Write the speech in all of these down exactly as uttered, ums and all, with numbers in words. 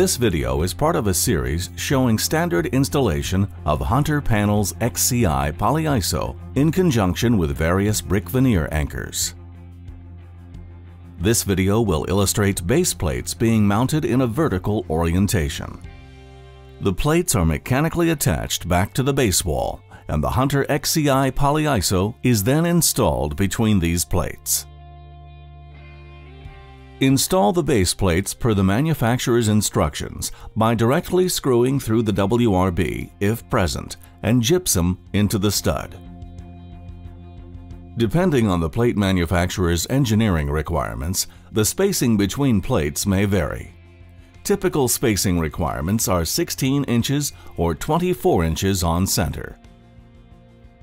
This video is part of a series showing standard installation of Hunter Panels X C I Polyiso in conjunction with various brick veneer anchors. This video will illustrate base plates being mounted in a vertical orientation. The plates are mechanically attached back to the base wall, and the Hunter X C I Polyiso is then installed between these plates. Install the base plates per the manufacturer's instructions by directly screwing through the W R B, if present, and gypsum into the stud. Depending on the plate manufacturer's engineering requirements, the spacing between plates may vary. Typical spacing requirements are sixteen inches or twenty-four inches on center.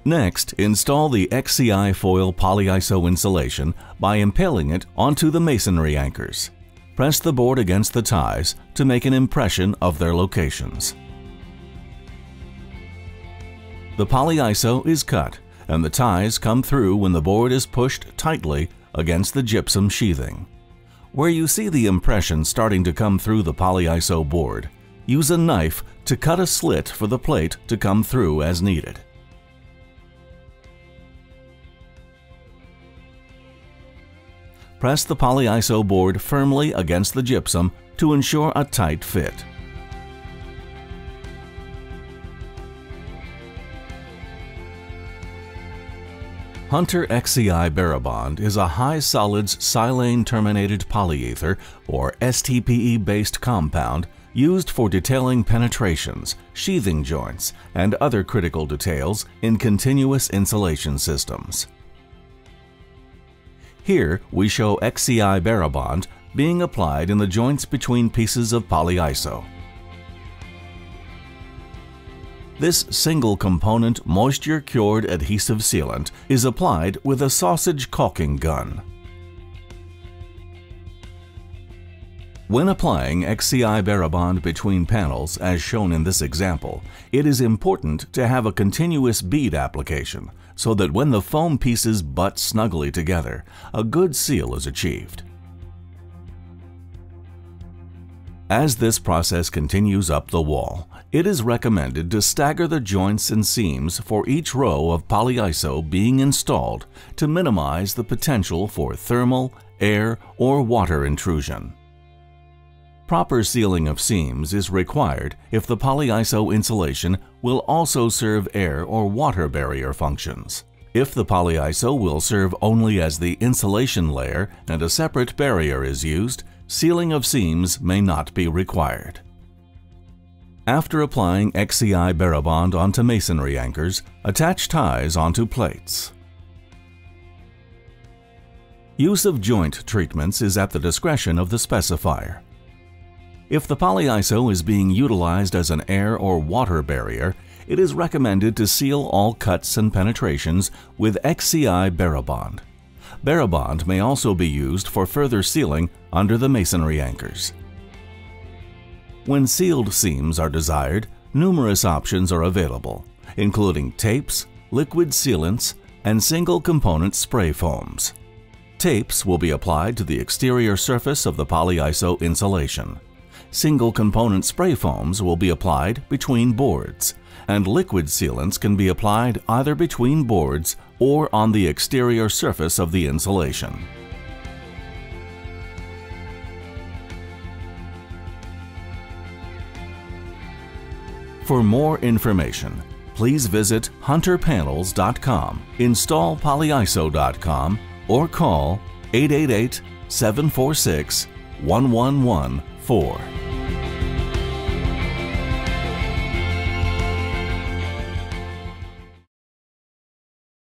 Next, install the X C I foil polyiso insulation by impaling it onto the masonry anchors. Press the board against the ties to make an impression of their locations. The polyiso is cut, and the ties come through when the board is pushed tightly against the gypsum sheathing. Where you see the impression starting to come through the polyiso board, use a knife to cut a slit for the plate to come through as needed. Press the polyiso board firmly against the gypsum to ensure a tight fit. Hunter X C I BarriBond is a high solids silane-terminated polyether or S T P E-based compound used for detailing penetrations, sheathing joints, and other critical details in continuous insulation systems. Here we show X C I BarriBond being applied in the joints between pieces of polyiso. This single-component moisture-cured adhesive sealant is applied with a sausage caulking gun. When applying X C I BarriBond between panels, as shown in this example, it is important to have a continuous bead application so that when the foam pieces butt snugly together, a good seal is achieved. As this process continues up the wall, it is recommended to stagger the joints and seams for each row of polyiso being installed to minimize the potential for thermal, air, or water intrusion. Proper sealing of seams is required if the polyiso insulation will also serve air or water barrier functions. If the polyiso will serve only as the insulation layer and a separate barrier is used, sealing of seams may not be required. After applying X C I BarriBond onto masonry anchors, attach ties onto plates. Use of joint treatments is at the discretion of the specifier. If the polyiso is being utilized as an air or water barrier, it is recommended to seal all cuts and penetrations with X C I BarriBond. BarriBond may also be used for further sealing under the masonry anchors. When sealed seams are desired, numerous options are available, including tapes, liquid sealants, and single-component spray foams. Tapes will be applied to the exterior surface of the polyiso insulation. Single component spray foams will be applied between boards, and liquid sealants can be applied either between boards or on the exterior surface of the insulation. For more information, please visit Hunter Panels dot com, install polyiso dot com, or call eight eight eight, seven four six, one one one four.